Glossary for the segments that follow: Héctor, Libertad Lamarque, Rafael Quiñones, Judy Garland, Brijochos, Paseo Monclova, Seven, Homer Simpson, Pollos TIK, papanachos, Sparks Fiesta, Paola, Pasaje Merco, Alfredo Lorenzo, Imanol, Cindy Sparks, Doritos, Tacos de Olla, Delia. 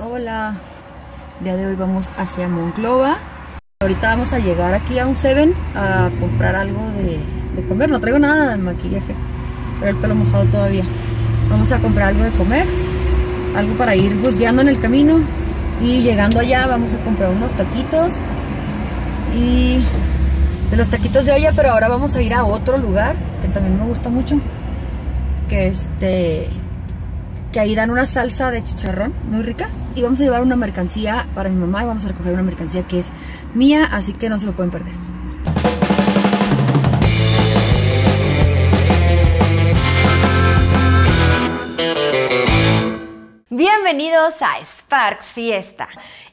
Hola, el día de hoy vamos hacia Monclova. Ahorita vamos a llegar aquí a un Seven a comprar algo de comer. No traigo nada de maquillaje, pero el pelo mojado todavía. Vamos a comprar algo de comer, algo para ir buscando en el camino. Y llegando allá vamos a comprar unos taquitos y de los taquitos de olla, pero ahora vamos a ir a otro lugar que también me gusta mucho, que que ahí dan una salsa de chicharrón muy rica. Y vamos a llevar una mercancía para mi mamá y vamos a recoger una mercancía que es mía, así que no se lo pueden perder. Bienvenidos a Sparks Fiesta.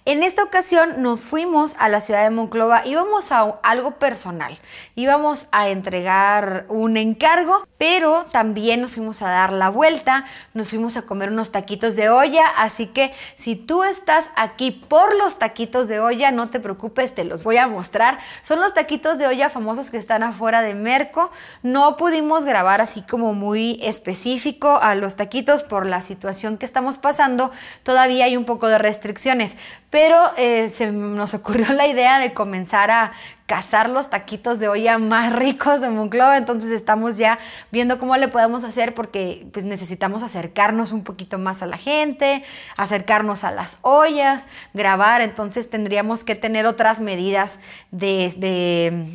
En esta ocasión nos fuimos a la ciudad de Monclova. Íbamos a algo personal. Íbamos a entregar un encargo, pero también nos fuimos a dar la vuelta. Nos fuimos a comer unos taquitos de olla. Así que si tú estás aquí por los taquitos de olla, no te preocupes, te los voy a mostrar. Son los taquitos de olla famosos que están afuera de Merco. No pudimos grabar así como muy específico a los taquitos por la situación que estamos pasando. Todavía hay un poco de restricciones, pero se nos ocurrió la idea de comenzar a cazar los taquitos de olla más ricos de Monclova. Entonces estamos ya viendo cómo le podemos hacer, porque pues, necesitamos acercarnos un poquito más a la gente, acercarnos a las ollas, grabar. Entonces tendríamos que tener otras medidas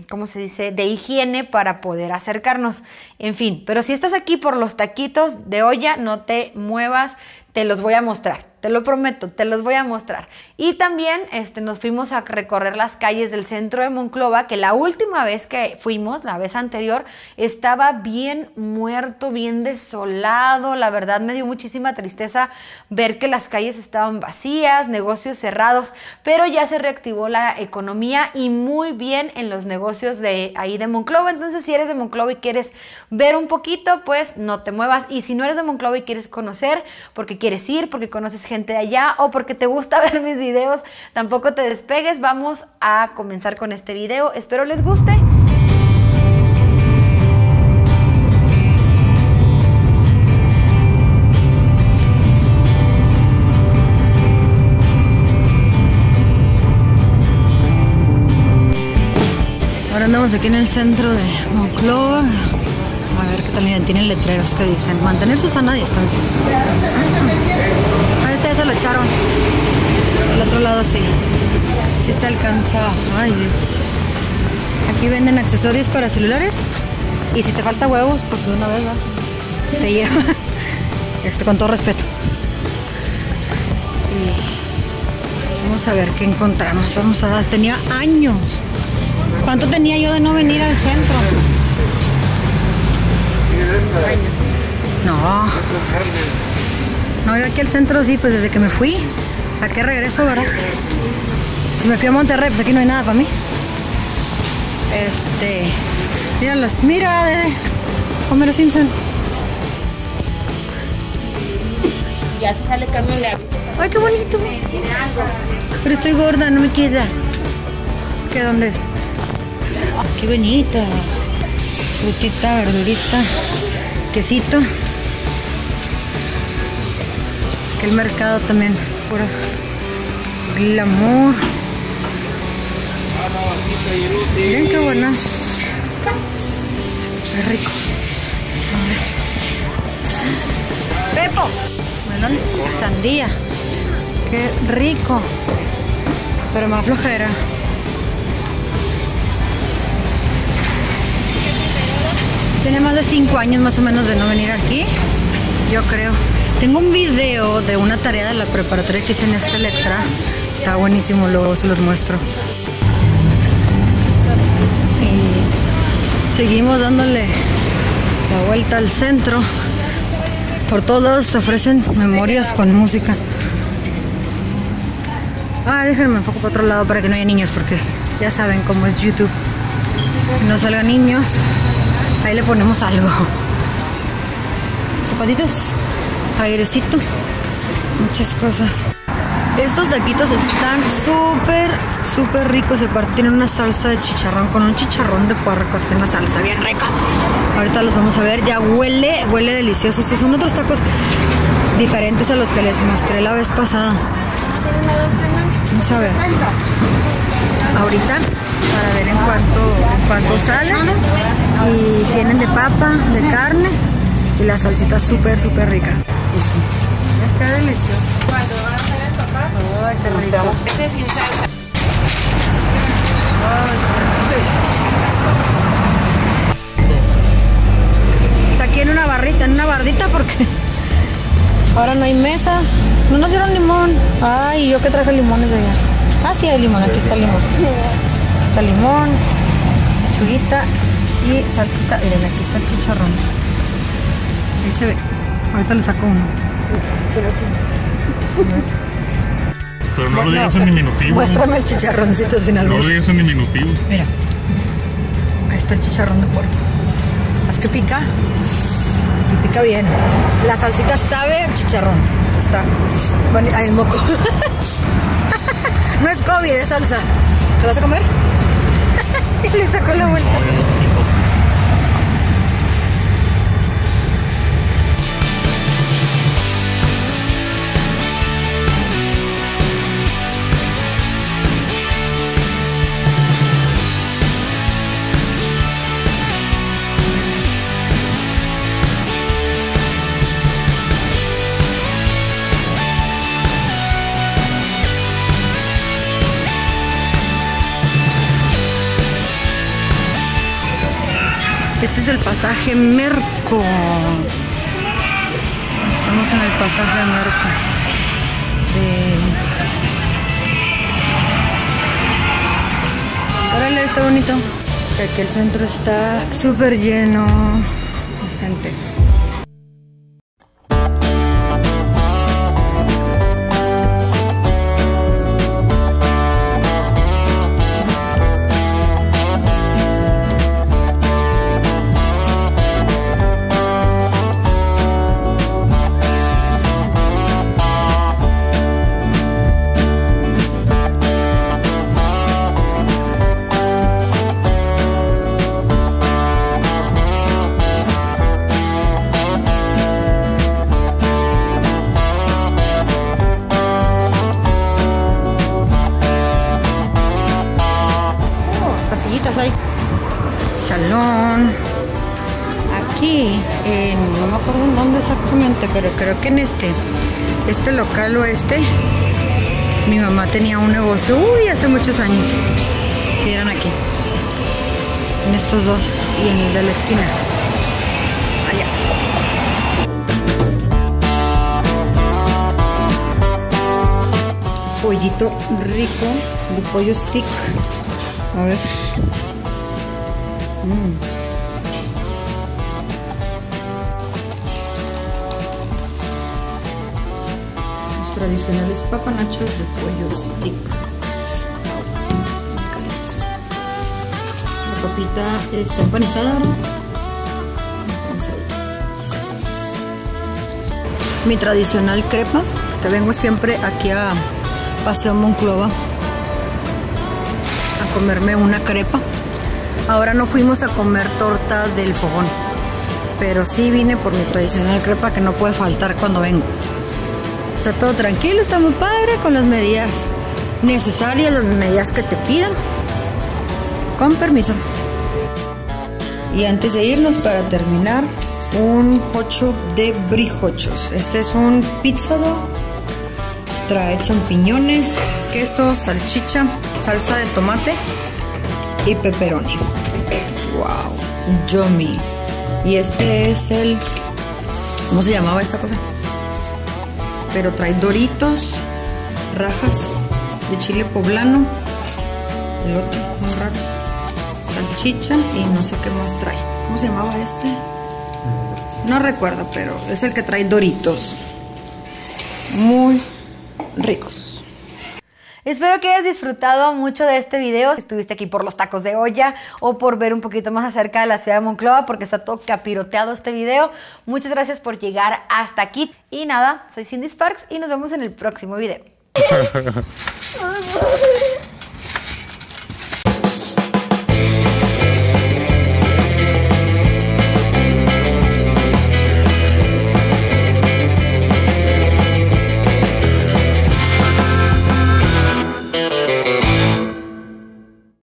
¿cómo se dice?, de higiene para poder acercarnos. En fin, pero si estás aquí por los taquitos de olla, no te muevas, te los voy a mostrar. Te lo prometo, te los voy a mostrar. Y también nos fuimos a recorrer las calles del centro de Monclova, que la última vez que fuimos, la vez anterior, estaba bien muerto, bien desolado. La verdad me dio muchísima tristeza ver que las calles estaban vacías, negocios cerrados, pero ya se reactivó la economía y muy bien en los negocios de ahí de Monclova. Entonces si eres de Monclova y quieres ver un poquito, pues no te muevas. Y si no eres de Monclova y quieres conocer, porque quieres ir, porque conoces gente de allá o porque te gusta ver mis videos, tampoco te despegues. Vamos a comenzar con este video, espero les guste. Ahora andamos aquí en el centro de Monclova, a ver qué también tienen letreros que dicen mantener su sana distancia. Este se lo echaron. Del otro lado sí. Sí se alcanza. Ay, Dios. Aquí venden accesorios para celulares. Y si te falta huevos, pues de una vez va. Te lleva. Con todo respeto. Y vamos a ver qué encontramos. Vamos a ver. Tenía años. ¿Cuánto tenía yo de no venir al centro? No. No, yo aquí al centro sí, pues desde que me fui. ¿A qué regreso, verdad? Si me fui a Monterrey, pues aquí no hay nada para mí. Mira de Homer Simpson. Ya se sale cambio de aviso. Ay, qué bonito. Pero estoy gorda, no me queda. ¿Qué dónde es? Qué bonita. Frutita, verdurita, quesito. El mercado también, puro glamour. Miren qué buena. Súper rico. Pepo. Melón, sandía. Qué rico. Pero más flojera. Tiene más de 5 años más o menos de no venir aquí, yo creo. Tengo un video de una tarea de la preparatoria que hice en esta letra. Está buenísimo, luego se los muestro. Y seguimos dándole la vuelta al centro. Por todos lados te ofrecen memorias con música. Ah, déjenme enfoco para otro lado para que no haya niños, porque ya saben cómo es YouTube. No salgan niños. Ahí le ponemos algo. Zapatitos. Airecito, muchas cosas. Estos taquitos están súper ricos. Aparte tienen una salsa de chicharrón, con un chicharrón de puerco, es una salsa bien rica. Ahorita los vamos a ver. Ya huele delicioso. Estos son otros tacos diferentes a los que les mostré la vez pasada. Vamos a ver ahorita para ver en cuánto sale. Y tienen de papa, de carne y la salsita súper rica. Está delicioso. Cuando van a hacer el papá. Ay, qué rico. Este es sin salsa. O sea, aquí en una barrita, en una bardita, porque ahora no hay mesas. No nos dieron limón. Ay, yo que traje limones de allá. Ah, sí hay limón, aquí está el limón. Está limón, lechuguita y salsita. Miren, aquí está el chicharrón. Ahí se ve. Ahorita le saco uno. Pero no le digas un diminutivo. Muéstrame el chicharroncito sin albur. No le digas un diminutivo. Mira. Ahí está el chicharrón de puerco. Es que pica. Y pica bien. La salsita sabe al chicharrón. Está. Bueno, ahí el moco. No es COVID, es salsa. ¿Te vas a comer? Y le sacó la vuelta. Este es el Pasaje Merco. Estamos en el Pasaje Merco Órale, está bonito. Aquí el centro está súper lleno de gente. Hay salón aquí, no me acuerdo en dónde exactamente, pero creo que en este local oeste mi mamá tenía un negocio, hace muchos años. Sí, eran aquí en estos dos y en el de la esquina. Allá pollito rico de Pollos TIK. A ver. Los tradicionales papanachos de Pollos TIK. La papita está empanizada ahora. Mi tradicional crepa, que vengo siempre aquí a Paseo Monclova a comerme una crepa. Ahora no fuimos a comer torta del fogón, pero sí vine por mi tradicional crepa que no puede faltar cuando vengo. O sea, todo tranquilo, está muy padre, con las medidas necesarias, las medidas que te pidan. Con permiso. Y antes de irnos, para terminar, un hot dog de Brijochos. Este es un pizzado, trae champiñones, queso, salchicha, salsa de tomate y pepperoni. Wow, yummy. Y este es el, ¿cómo se llamaba esta cosa? Pero trae doritos, rajas de chile poblano, el otro, muy raro, salchicha y no sé qué más trae. ¿Cómo se llamaba este? No recuerdo, pero es el que trae doritos. Muy ricos. Espero que hayas disfrutado mucho de este video. Si estuviste aquí por los tacos de olla o por ver un poquito más acerca de la ciudad de Monclova, porque está todo capiroteado este video. Muchas gracias por llegar hasta aquí. Y nada, soy Cindy Sparks y nos vemos en el próximo video.